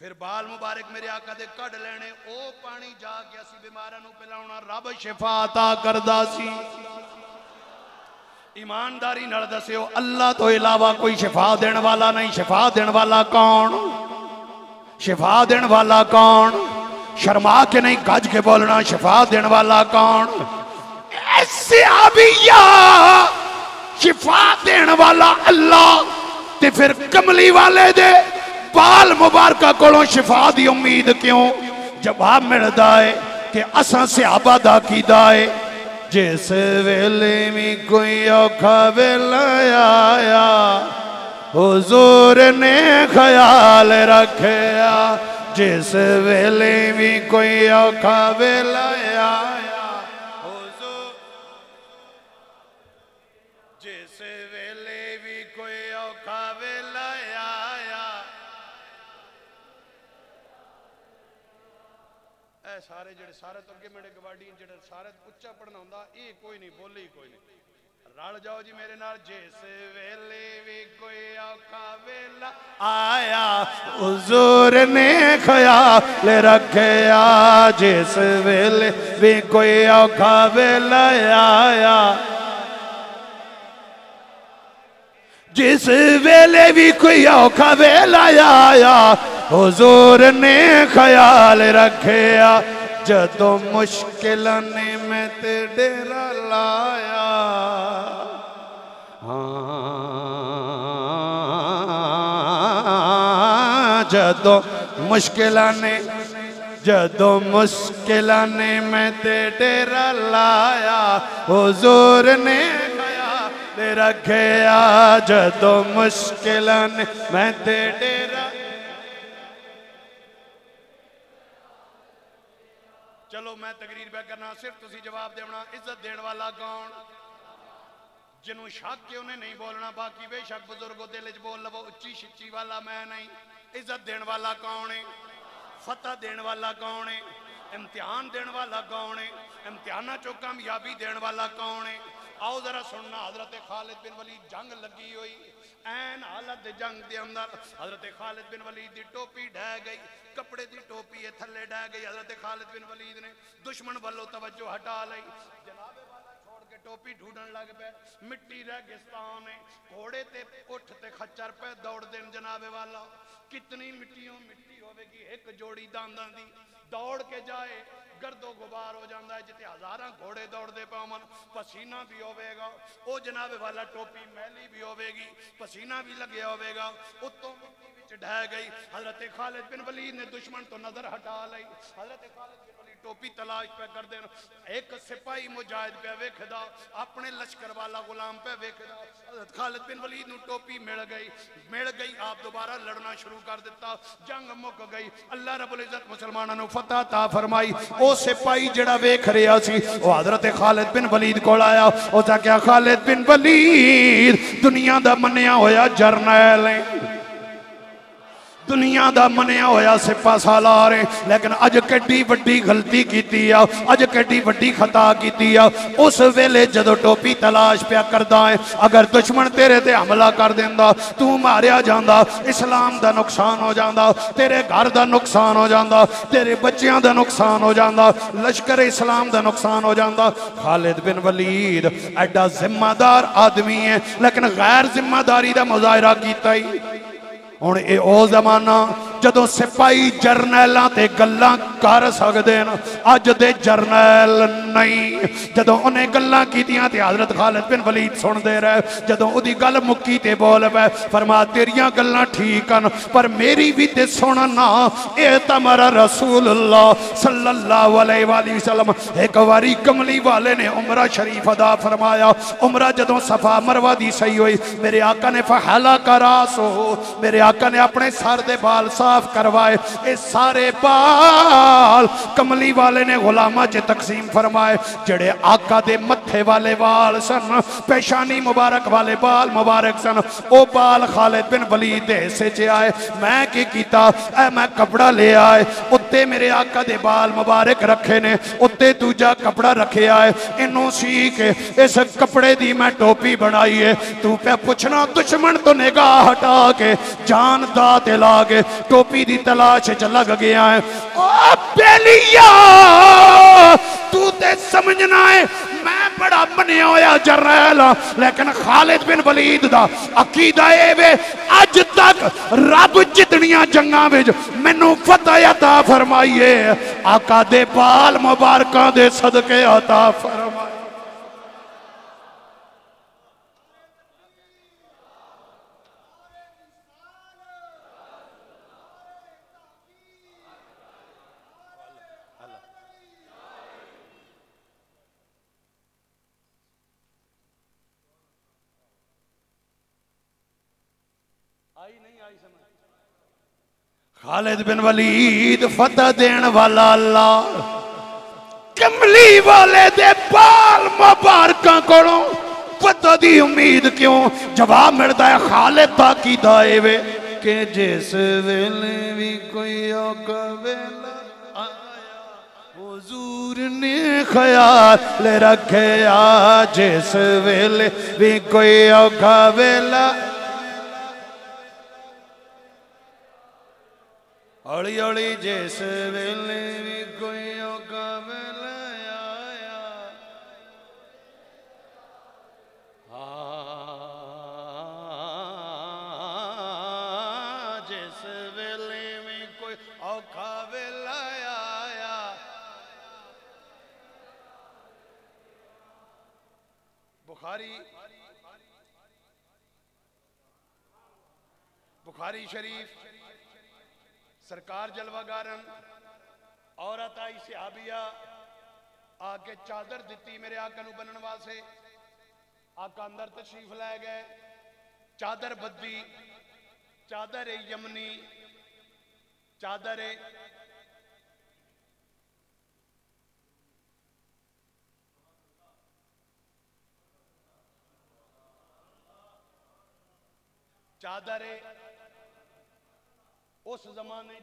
फिर बाल मुबारक मेरे आका दे कढ़ लेने, ओ पानी जाके असी बीमारां नूं पिलाउणा। रब शिफा अता करदा सी। ईमानदारी नाल दस्सिओ, अल्लाह तो इलावा कोई शिफा देने वाला नहीं। शिफा देने वाला कौन? शिफा देने वाला कौन? शर्मा के नहीं, गज के बोलना। शिफा देने वाला कौन? ऐसे अभिया शिफा देने वाला अल्लाह। ते फिर कमली वाले दे बाल मुबारक कोलों शिफा दी उम्मीद क्यों? जवाब मिलता है कि असा सहाबा दा कीदा है, जिस वेले में कोई औखा वेला आया हुजूर ने ख्याल रखया, जिस वेले भी कोई औखा वेला आया हुजूर, जिस वेले भी कोई औखा वेला आया। सारे जेडे सारे तो अगे मेरे गवाडी जेडे सारे उच्चा पढ़ना हुंदा, ये कोई नहीं बोली, कोई नहीं रल जाओ जी मेरे नाल। जिस वेले भी कोई औखा वेला आया हुजूर ने ख्याल रखया, जिस वेले भी कोई औखा वेला आया, जिस वेले भी कोई औखा वेला आया हुजूर ने ख्याल रखया, जदों मुश्किल ने मैं ते डेरा लाया। हाँ, जदों मुश्किल ने मैं ते डेरा लाया हुजूर ने ख्याल रखया, जदों मुश्किल ने मैं ते डेरा। चलो मैं तकरीर पे करना, सिर्फ तुसी जवाब देना। इज्जत देने वाला कौन? जिन्हों शक के उन्हें नहीं बोलना, बाकी बेशक बुजुर्गो दिल च बोल लवो। उच्ची शिची वाला मैं नहीं। इज्जत देने वाला कौन है? फतह देने वाला कौन है? इम्तिहान देने वाला कौन है? इम्तिहाना चो कामयाबी देने वाला कौन है? आओ जरा सुनना। हजरत खालिद बिन वलीद जंग लगी हुई, ऐन हालत जंग के अंदर हजरत खालिद बिन वलीद की टोपी ढह गई, कपड़े की टोपी थले ढह गई। हजरत खालिद बिन वलीद ने दुश्मन वालों तवज्जो हटा ली, जनाबे वाला छोड़ के टोपी ढूंढन लग पे। मिट्टी रेगिस्तान है, घोड़े ते उठ ते खच्चर पे दौड़ते हैं। जनाबे वाला कितनी मिट्टियों मिट्टी होगी, एक जोड़ी दांदा दी दौड़ के जाए गर्दो गुबार हो जाता है। जिते हजारा घोड़े दौड़ते पावन, पसीना भी होगा, वो जनाबे वाला टोपी मैली भी होगी, पसीना भी लगे होगा, उत्तों मिट्टी विच ढह गई। हजरत खालिद बिन वलीद ने दुश्मन तो नजर हटा ली। हजरत खालिद बिन वलीद टोपी तलाश पे करते, एक सिपाही मुजाहिद पे वेखदा, अपने लश्कर वाला गुलाम पे वेखदा। हजरत खालिद बिन वलीद नूं टोपी मिल गई। आप दोबारा लड़ना शुरू कर दिता, जंग मुक गई। अल्लाह रब्बुल इज्जत मुसलमानों नूं फतह ता फरमाई। सिपाही जड़ा वेख रहा सी, हजरत खालिद बिन वलीद कोल आया। उसने कहा, खालिद बिन वलीद दुनिया का मनिया होया जरनैल, दुनिया का मनिया होया सिपा सालार, लेकिन अज केडी वड्डी गलती की, अज केडी वड्डी खता की। उस वेले जदों टोपी तलाश पिया करदा है, अगर दुश्मन तेरे ते हमला कर देंदा, तू मारिया जांदा, इस्लाम दा नुकसान हो जांदा, तेरे घर दा नुकसान हो जांदा, तेरे बच्चों दा नुकसान हो जांदा, लश्कर इस्लाम दा नुकसान हो जांदा। खालिद बिन वलीद एडा जिम्मेदार आदमी है, लेकिन गैर जिम्मेदारी दा मुजाहरा कीता ही। हुण यह ओ जमाना जदों सिपाही जरनैलों ते गल्लां कर सकदे न, अज दे जरनैल नहीं। जदों उन्हें गल्लां कीतियां ते हजरत खालिद बिन वलीद सुनदे रहे। जदों उदी गल मुक्की ते बोल पे फरमाया तेरियां गल्लां ठीक हन पर मेरी भी ते सुन ना। ए तमरा रसूलुल्लाह सल्लल्लाहु अलैहि वसल्लम एक बारी कमली वाले ने उमरा शरीफ अदा फरमाया। उमरा जदों सफा मरवा दी सही हुई मेरे आका ने फहला करास हो, मेरे आका ने अपने सर दे बाल साफ करवाए। ये सारे बाल कमली वाले ने गुलामा च तकसीम फरमाए। जड़े आका दे मथे वाले बाल सन, पेशानी मुबारक वाले बाल मुबारक सन, ओ बाल खालिद बिन वलीद दे हिस्से च आए। मैं की कीता, मैं कपड़ा ले आए, उत्ते मेरे आका दे बाल मुबारक रखे ने, उत्ते दूजा कपड़ा रखे आए। इनू सी के इस कपड़े दी मैं टोपी बनाई है। तू पे पुछना दुश्मन तो निगाह हटा के जान दा ते ला के टोपी दी तलाश च लग गया है। ओ बेलिया तू ते समझना है मैं बड़ा मनिया होया जरैल, लेकिन खालिद बिन वलीद दा अकीदा ए वे अज तक रब जितनियां जंगा विच मैनू फतह अता फरमाइए आका दे बाल मुबारकां दे सदके अता फरमाए। खालिद बिन वलीद फतह देने वाला अल्लाह कमली वाले दे बाल मुबारकां कोलों फतह दी उम्मीद क्यों? जवाब मिलता है खालिद दा कीदा एवे के जिस वेले भी कोई औकवेला आया हुजूर ने ख्याल रखे आ। जिस वेले भी कोई औकवेला हौली हौली जिस वेले भी कोई औका वेला आया जिस वेले भी कोई औका वेला आया बुखारी बुखारी शरीफ सरकार जलवागारन औरत आई सहाबिया आके चादर दिती मेरे आका नू बनन वास्ते। आका अंदर तशरीफ लै गए, चादर बद्दी, चादर यमनी, चादर चादर उस जमाने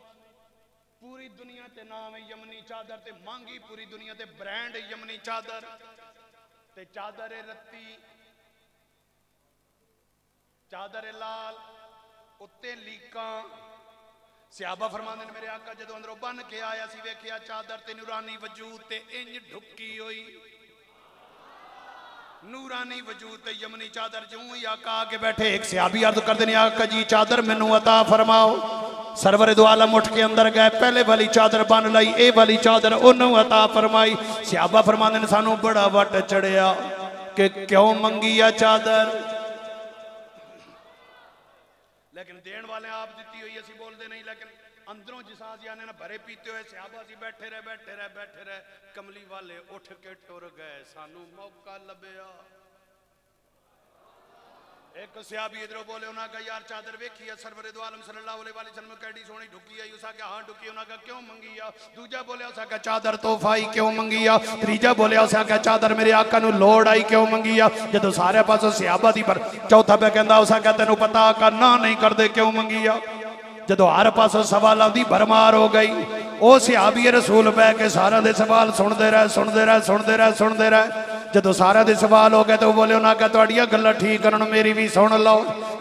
पूरी दुनिया ते नाम है यमनी चादर ते मांगी पूरी दुनिया ते ब्रांड है यमनी चादर ते चादर है रत्ती चादर है लाल उत्ते लीका। सियाबा फरमांदे ने मेरे आका जदों अंदरों बन के आया सी वेखिया चादर ते नूरानी वजूद ते इंज ढुकी होई नूरानी वजूद ते यमनी चादर जूं ही आका आके बैठे। एक सियाबी अर्ज करदे ने आका जी चादर मैनू अता फरमाओ। सरवर दो आलम उठ के अंदर गए, पहले वाली चादर बन लाई, ए वाली चादर उन्हों अता फरमाई। सियाबा फरमांदे ने सानू बड़ा वट चढ़िया कि क्यों मंगी आ चादर, लेकिन देण वाले आप दिती हुई असी बोलते नहीं, लेकिन अंदरों जिसाजिया ने भरे पीते हुए सियाबा सी बैठे रहे। कमली वाले उठ के टुर गए, सानू मौका लभ्या। एक सियाबी इधरों बोले उन्हें कहा यार चादर वेखी है सरवरे दो आलम सल्लल्लाहु अलैहि वसल्लम कैडी सोहनी ढुकी आई। उसका क्या हाँ ढुकी, उन्हें कहा क्यों मंगी आ। दूजा बोले उसका क्या चादर तोहफाई क्यों मंगी आ। तीजा बोले उसका क्या चादर मेरे आका नू लोड़ आई क्यों मंगी आ। जदों सारे पासों सियाबा दी पर चौथा पे कहंदा उसका क्या तैनू पता आका ना नहीं करदे क्यों मंगी आ। जदों हर पासों सवालों की भरमार हो गई ओ सियाबी रसूल पै के सारा दे सवाल सुनदे रहे। जदों सारा दे सवाल हो गए तो बोले उन्हें कहा तुहाडियां गल्लां ठीक करन मेरी भी सुन लो।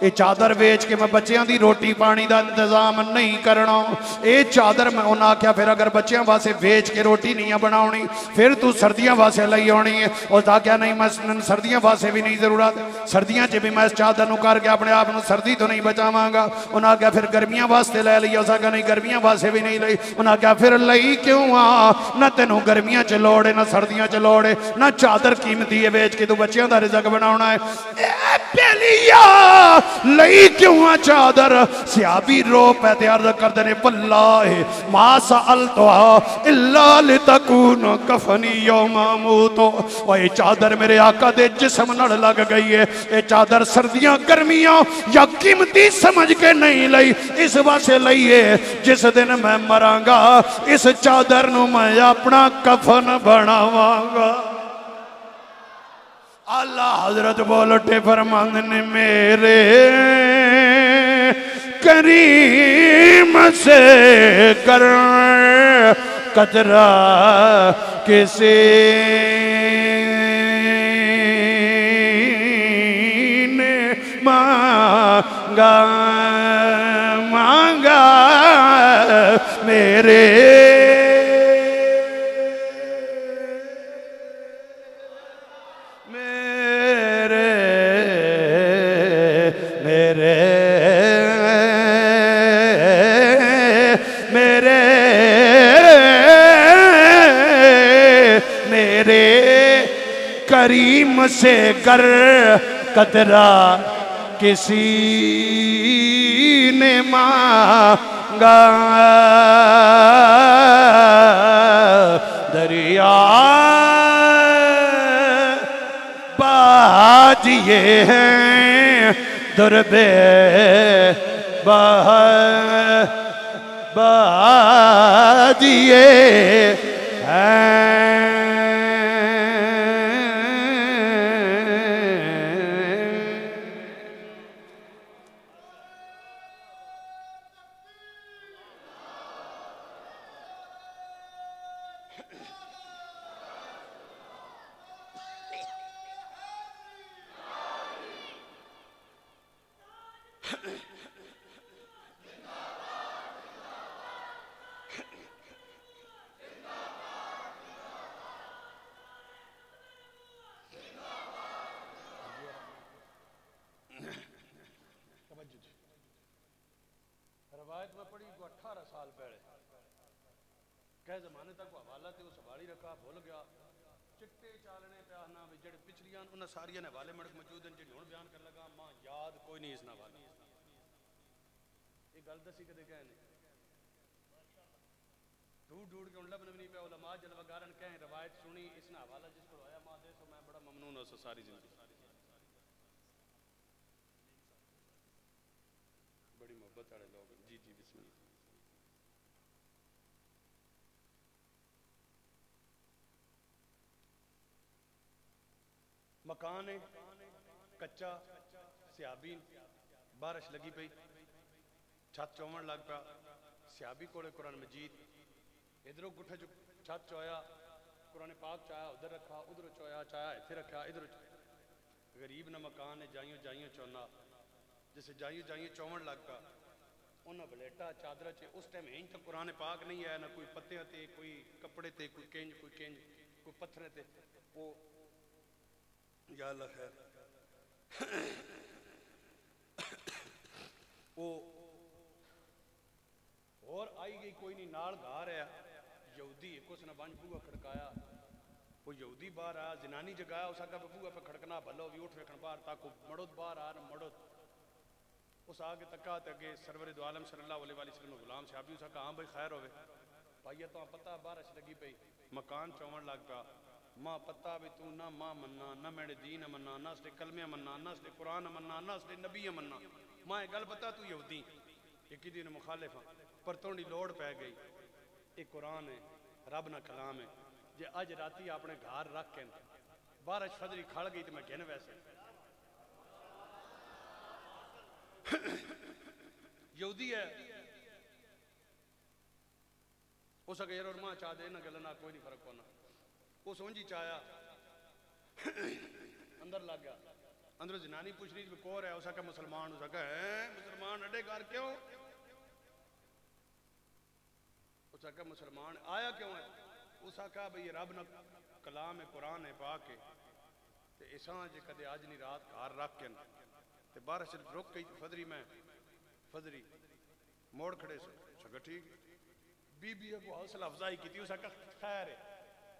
ये चादर वेच के मैं बच्चों की रोटी पानी का इंतजाम नहीं करना। ये चादर मैं उन्हें आख्या फिर अगर बच्चों वास्ते वेच के रोटी नहीं बनानी फिर तू सर्दियों वास्ते लई आनी है। उसका आख्या नहीं मैं सर्दियों वास्ते भी नहीं जरूरत, सर्दियों च भी मैं इस चादर को करके अपने आप को सर्दी तो नहीं बचावांगा। उन्हें आख्या फिर गर्मियों वास्ते लै ली, उस आख्या नहीं गर्मियों वास्ते भी नहीं लई। उन्हें आख्या फिर लई क्यों आ, ना तेनों गर्मियों च लोड़ है ना सर्दियों च लोड़ है, ना चादर कीमती है वेच के तू बच्चों का रिजक बनाना है, लई क्यों आ चादर। सियाबी रो पे तैयार कर देने वल्लाहे मा सअलतुहा इल्ला लितकून कफनी यौमा मूतो। ओए चादर मेरे आका दे जिस्म नाल लग गई है, ये चादर सर्दियां गर्मियां या कीमती समझ के नहीं लई, इस वास्ते लई है जिस दिन मैं मरांगा इस चादर नूं मैं अपना कफन बनावांगा। आला हजरत बोलटे फरमान ने मेरे करीम से कर कतरा किसे ने मांगा मांगा मेरे करीम से कर कतरा किसी ने मांगा दरिया बाज ये हैं दुर्बे बाज ये हैं मकान है कच्चा, सियाबी बारिश लगी पई, छत चौवन लग पा, सियाबी कोले कुरान मजीद, इधरों गुठा जो छत चोया कुरान पाक चाया उधर रखा, उधरों चोया चाया इधर रखा, इधर गरीब ना मकान है जाइयों जाइयों चौना, जैसे जाइयों जाइयों चौवन लग पा, उन्हें बलेटा चादर चे उस टाइम इंज तक कुरान पाक नहीं आया, ना कोई पत्ते थे कोई कपड़े थे कोई केंज कोई पत्थर थे। वो या अल्लाह खैर वो और आई गई कोई नहीं नाल गा रहा यहूदी कुछ ना बंज बूआ खड़काया, वो यहूदी बाहर आया जनानी जगाया उस आगे बबूआ पे खड़कना भलो भी उठ वेखन बाहर ताको मड़ोद बाहर आ रहा मड़ोद उस आगे तका तगे सरवर दो आलम सल्लल्लाहु अलैहि वसल्लम गुलाम साहब जी उस आगे हाँ भाई खैर होवे भाई तो पता बारिश लगी पई मकान चौवन लग पा माँ पता भी तू ना माँ मन्ना ना मेरे दीन मन्ना ना उसने कलमे मन्ना ना उसने कुरान मन्ना ना उसने नबी मन्ना माँ ये गल पता तू यहूदी एक ही दिन मुखालिफ हाँ पर थोड़ी लोड़ पै गई ये कुरान है रब ना कलाम है जे अज राती अपने घर रख के बारिश फजरी खड़ गई तो मैं गिन वैसे यहूदी है उस अगर यार और माँ चाह दे ना गल ना कोई नहीं फर्क पौना वो सोंझी चाया अंदर लग गया अंदर जनानी पूछ रही भी कौर है, उस मुसलमान हो सका है मुसलमान अडेगार क्यों, उस मुसलमान आया क्यों है, उस भाई रब न कलाम है कुरान है पाक है ते ऐसा जे कदे आज नी रात घर रख के ते बारिश रुक गई फजरी में फजरी मोड़ खड़े सका ठीक बीबी को हौसला अफजाई की उस खैर है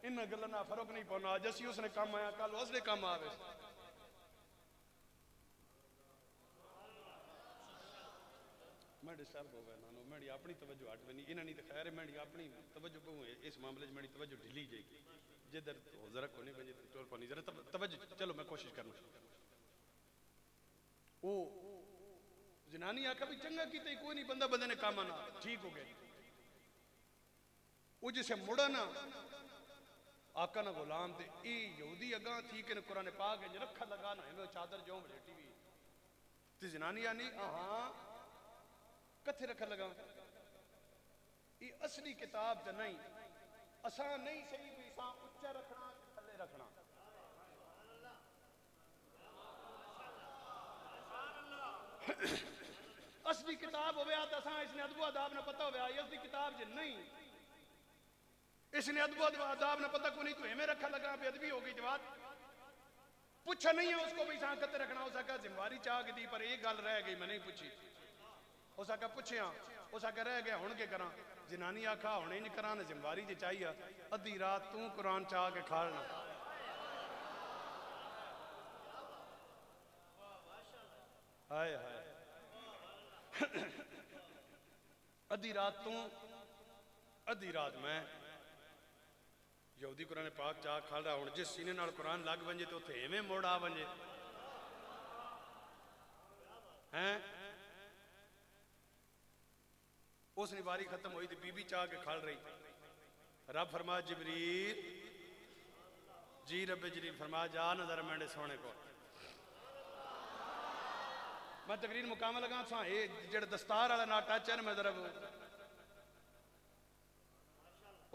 इन गलों ना फर्क नहीं पाना अज असी उसने काम आया कल उसने काम आवे मेरी सर हो गया नानो मेरी अपनी तवज्जो हट बनी इन्हें तो खैर मेरी अपनी तवज्जो बहु इस मामले मेरी तवज्जो ढिली जाएगी जिधर जरा को नहीं बजे टोल पानी जरा तवज्जो चलो मैं कोशिश करूँ वो जनानी आखा भी चंगा किता कोई नहीं बंदा बंदे ने काम आना ठीक हो गया वो जिसे मुड़ा ना आका ना गुलाम थे यहूदी अगा थी कि कुरान पाक है रखा लगा ना इन्हों चादर जो बलेटी भी ते जनानिया नहीं हाँ कथे रखा लगा ये असली किताब तो नहीं असा नहीं सही भी सा उच्चा रखना थले रखना असली किताब होवे तो असा इसने अदबो अदाब ना पता होवे असली किताब जे नहीं इसने अदब आदाब ना पता को नहीं तो हमें रखा लगा बेअदबी हो गई जवाब पूछा नहीं है उसको भी सांकत रखना हो सका जिम्मेवारी चाह दी पर एक गल रह गई मैं नहीं पूछी उस आका पूछे उस आका रह गया हुण के करा जनानी आखा हुणे नहीं करा ना जिम्मेवारी जी चाहिए अद्धी रात तू कुरान चाह के खा लेना हाय हाय अद्धी रात तू अद्धी रात मैं यहूदी कुरान पाक चाह खा रहा हूँ जिस सीने नाल कुरान लग बजे तो उसे एवं मोड़ आ बजे है उस निवारी खत्म हुई थी बीबी चाह के खाल रही रब फरमा जिबरील जी रब जरील फरमा जा नजर मेरे सोने को मैं तकरीर मुकाम लगा था ये जड़ा दस्तार वाला ना टच है मैं जरा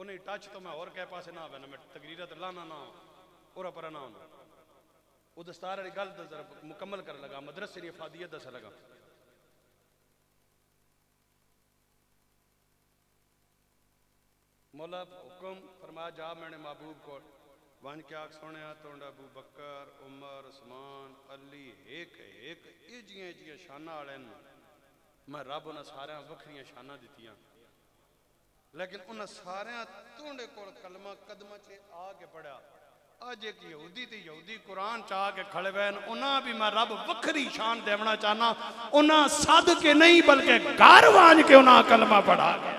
उन्हें टच तो मैं और कह पास ना आवे ना मैं तकरीरा तो लाना ना और पर ना होना वो दस्तार वाली गल जरा मुकम्मल कर लगा मदरसे की फादियत दस लगा मौला हुक्म फरमा जा मैंने महबूब को वन क्या सोने तो अबू बकर उमर उस्मान अली एक एक ये शाना वाले मैं रब उन्हें सारे वखरिया शाना दित्तियां लेकिन उन्हें सारे तुंडे कोल कलमा कदम च आके पढ़ा अज एक यहूदी ते यहूदी कुरान चा के खड़े वैन उन्हें भी मैं रब वखरी शान देवना चाहना उन्हें सद के नहीं बल्कि घर वांज के उन्हें कलमा पढ़ा के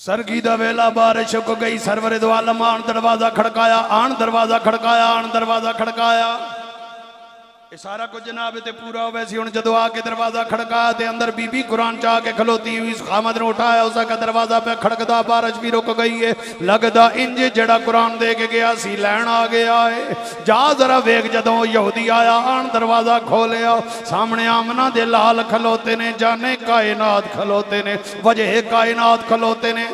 सरगी दा वेला बारिश हो गई सरवरे दो आलम आन दरवाजा खड़काया आन दरवाजा खड़काया आन दरवाजा खड़काया सारा कुछ जनाब ते पूरा हो वैसी हूँ जो आके दरवाजा खड़काया ते अंदर बीबी कुरान चाह के खलोती हुई खामद ने उठाया उसका दरवाजा पे खड़कदा बारिश भी रुक गई है लगदा इंज जड़ा कुरान दे के गया सी लैन आ गया है जा जरा वेख जदों यहूदी आया आन दरवाजा खोलिया सामने आमना दे लाल खलोते ने जाने कायनात खलोते ने वजह कायनात खलोते ने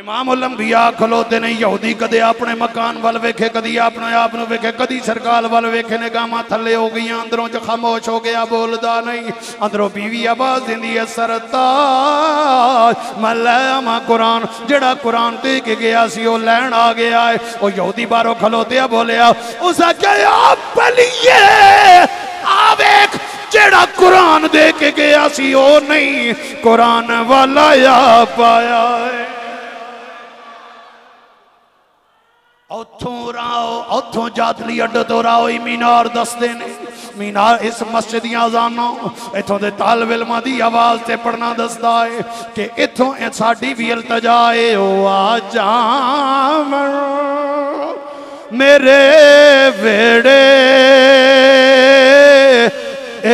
इमामुल अंबिया खलोते नहीं यहूदी कदे अपने मकान वाल वेखे कदी अपने आप नूं वेखे कदी सरकार वाल वेखे ने गावां थले हो गई अंदरों च खामोश हो गया बोलदा नहीं अंदरों बीवी आवाज दिंदी है सरताज मलमा कुरान जड़ा कुरान ते के गया सी ओ लैण आ गया है ओ यहूदी बाहरों खलोते बोलिया उस आख्या बलिए आ वेख जड़ा कुरान दे के गया सी ओ नहीं कुरान वाला आ पाया है उथों राओ उथों जातली अड्डे तो राओ मीनार दसते ने मीनार इस मस्जिद दी अज़ानां इथों दे तालिब इल्मां दी आवाज़ ते पढ़ना दसदा है कि इथों साडी वी इल्तजा है ओ आजा मेरे वेड़े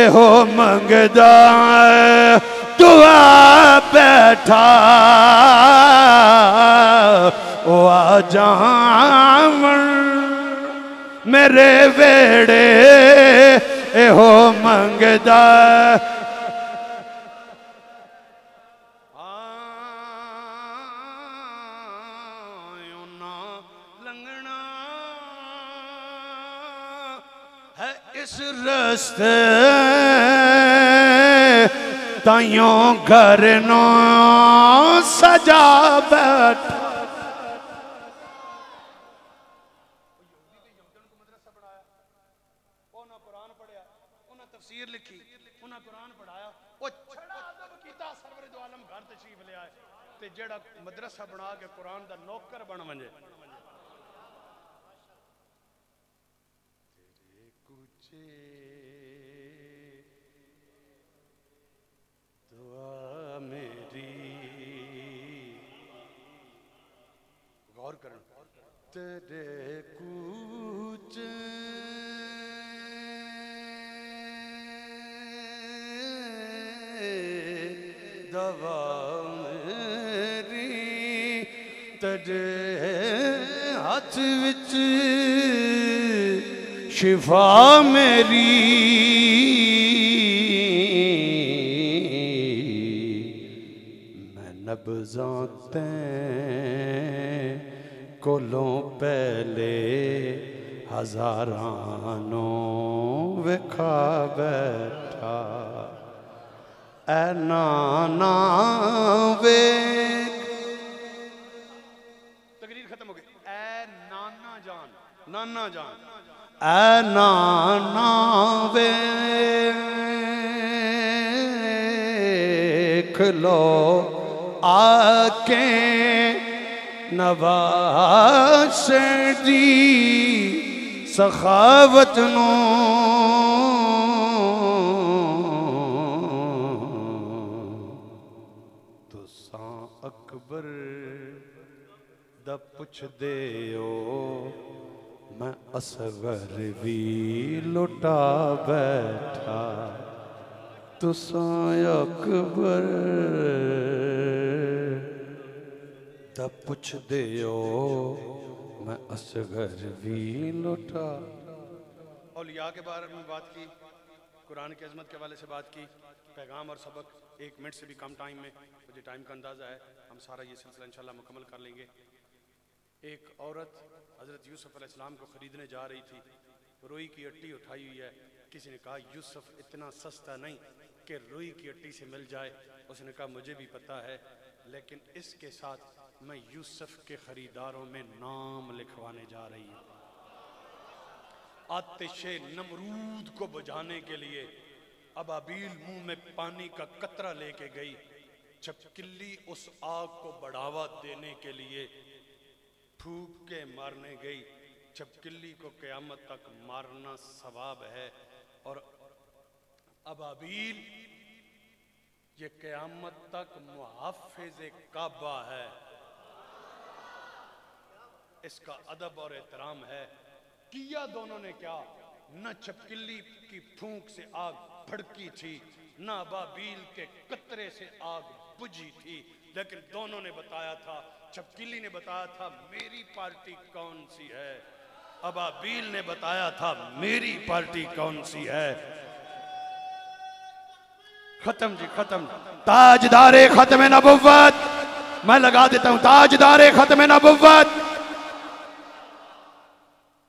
एहो मंगदा दुआ बैठा ओ आजा मेरे वेड़े एहो मंगदा इस रस्ते ताइयों घर नो सजा बैठ। जेड़ा मदरसा बना के कुरान दा नौकर बन वंजे तेरे कुचे दुआ मेरी गौर करन तेरे कुचे दवा तेरे हाथ विच शिफा मेरी मैं नब्ज़ों तें कोलों पहले हजारानों विखा बैठा ऐ नाना वे नाना जान ऐ नाना वेख लो आके नवाज़ दी सखावत नो तुसां अकबर दा पुछदे ओ मैं असगर भी लुटा बैठा तुसां अकबर दा पुछदे ओ मैं असगर भी लुटा। औलिया के बारे में बात की, कुरान की अजमत के हवाले से बात की, पैगाम और सबक। 1 मिनट से भी कम टाइम में, मुझे टाइम का अंदाज़ा है, हम सारा ये सिलसिला इंशाल्लाह मुकम्मल कर लेंगे। एक औरत हज़रत यूसुफ़ अलैहिस्सलाम को ख़रीदने जा रही थी, रुई की अट्टी उठाई हुई है। किसी ने कहा यूसुफ़ इतना सस्ता नहीं कि रुई की अट्टी से मिल जाए। उसने कहा मुझे भी पता है, लेकिन इसके साथ मैं यूसुफ़ के ख़रीदारों में नाम लिखवाने जा रही हूँ। आतिशे नमरूद को बुझाने के लिए अबाबील मुँह में पानी का कतरा लेके गई। चपकिल्ली उस आग को बढ़ावा देने के लिए फूंक के मारने गई। चपकिल्ली को क़यामत तक मारना सवाब है और अबाबील ये क़यामत तक मुहाफ़िज़े काबा है। इसका अदब और एहतराम है। किया दोनों ने क्या, न चपकिल्ली की फूंक से आग भड़की थी, न अबाबील के कतरे से आग बुझी थी, लेकिन दोनों ने बताया था। चपकिली ने बताया था मेरी पार्टी कौन सी है, अबाबील ने बताया था मेरी पार्टी कौन सी है। खत्म जी खत्म। ताजदारे खत्मे नबुव्वत, मैं लगा देता हूं ताजदारे खत्मे नबुव्वत।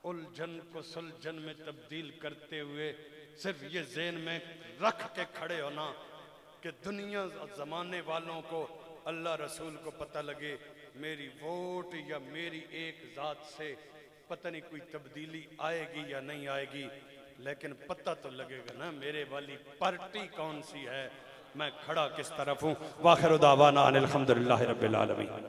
उलझन को सुलझन में तब्दील करते हुए सिर्फ ये ज़हन में रख के खड़े होना कि दुनिया जमाने वालों को अल्लाह रसूल को पता लगे मेरी वोट या मेरी एक ज़ात से पता नहीं कोई तब्दीली आएगी या नहीं आएगी, लेकिन पता तो लगेगा ना मेरे वाली पार्टी कौन सी है, मैं खड़ा किस तरफ हूँ। वाखिर दावाना अनिल हम्दुलिल्लाह रब्बिल आलमीन।